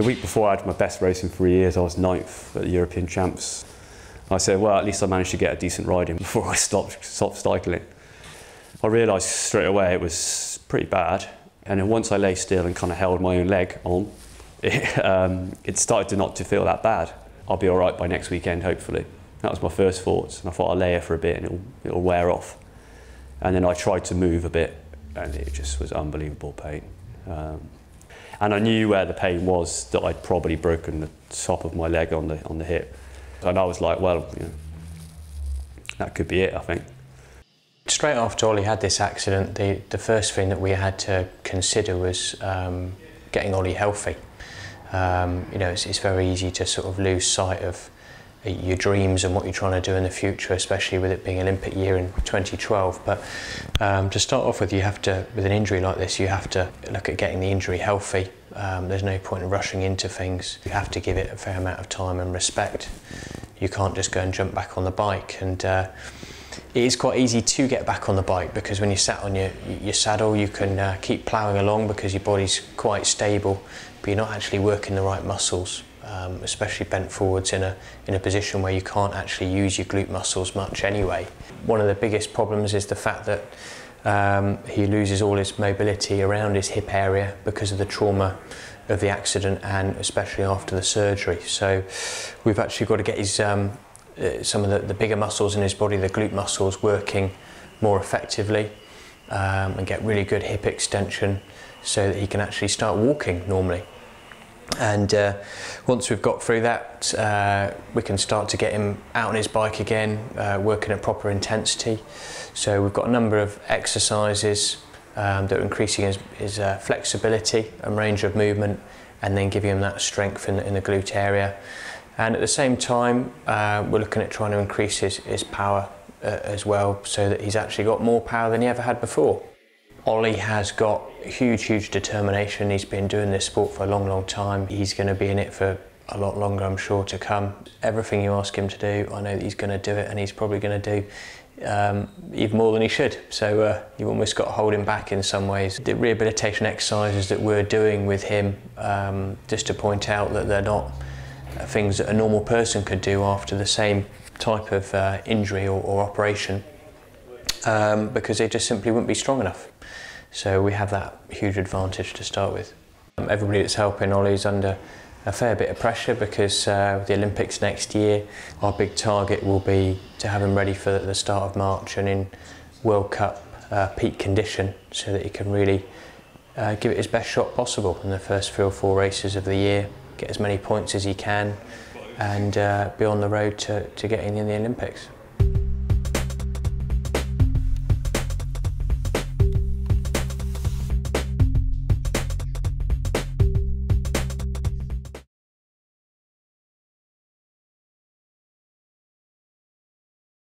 The week before I had my best race in 3 years, I was 9th at the European Champs. I said, well, at least I managed to get a decent ride in before I stopped cycling. I realised straight away it was pretty bad. And then once I lay still and kind of held my own leg on, it started to not to feel that bad. I'll be all right by next weekend, hopefully. That was my first thoughts. And I thought I'll lay here for a bit and it'll wear off. And then I tried to move a bit and it just was unbelievable pain. And I knew where the pain was, that I'd probably broken the top of my leg on the hip. And I was like, well, you know, that could be it, I think. Straight after Ollie had this accident, the first thing that we had to consider was getting Ollie healthy. You know, it's very easy to sort of lose sight of your dreams and what you're trying to do in the future, especially with it being Olympic year in 2012. But to start off with, you have to, with an injury like this, you have to look at getting the injury healthy. There's no point in rushing into things. You have to give it a fair amount of time and respect. You can't just go and jump back on the bike. And it is quite easy to get back on the bike, because when you're sat on your saddle, you can keep ploughing along because your body's quite stable, but you're not actually working the right muscles. Especially bent forwards in a position where you can't actually use your glute muscles much anyway. One of the biggest problems is the fact that he loses all his mobility around his hip area because of the trauma of the accident, and especially after the surgery. So we've actually got to get his, some of the bigger muscles in his body, the glute muscles, working more effectively and get really good hip extension so that he can actually start walking normally. And once we've got through that, we can start to get him out on his bike again, working at proper intensity. So we've got a number of exercises that are increasing his flexibility and range of movement, and then giving him that strength in the glute area. And at the same time, we're looking at trying to increase his power as well, so that he's actually got more power than he ever had before. Ollie has got huge determination. He's been doing this sport for a long time. He's going to be in it for a lot longer, I'm sure, to come. Everything you ask him to do, I know that he's going to do it, and he's probably going to do even more than he should. So you've almost got to hold him back in some ways. The rehabilitation exercises that we're doing with him, just to point out that they're not things that a normal person could do after the same type of injury or operation, because they just simply wouldn't be strong enough. So we have that huge advantage to start with. Everybody that's helping Ollie's under a fair bit of pressure, because with the Olympics next year, our big target will be to have him ready for the start of March and in World Cup peak condition, so that he can really give it his best shot possible in the first 3 or 4 races of the year, get as many points as he can, and be on the road to getting in the Olympics.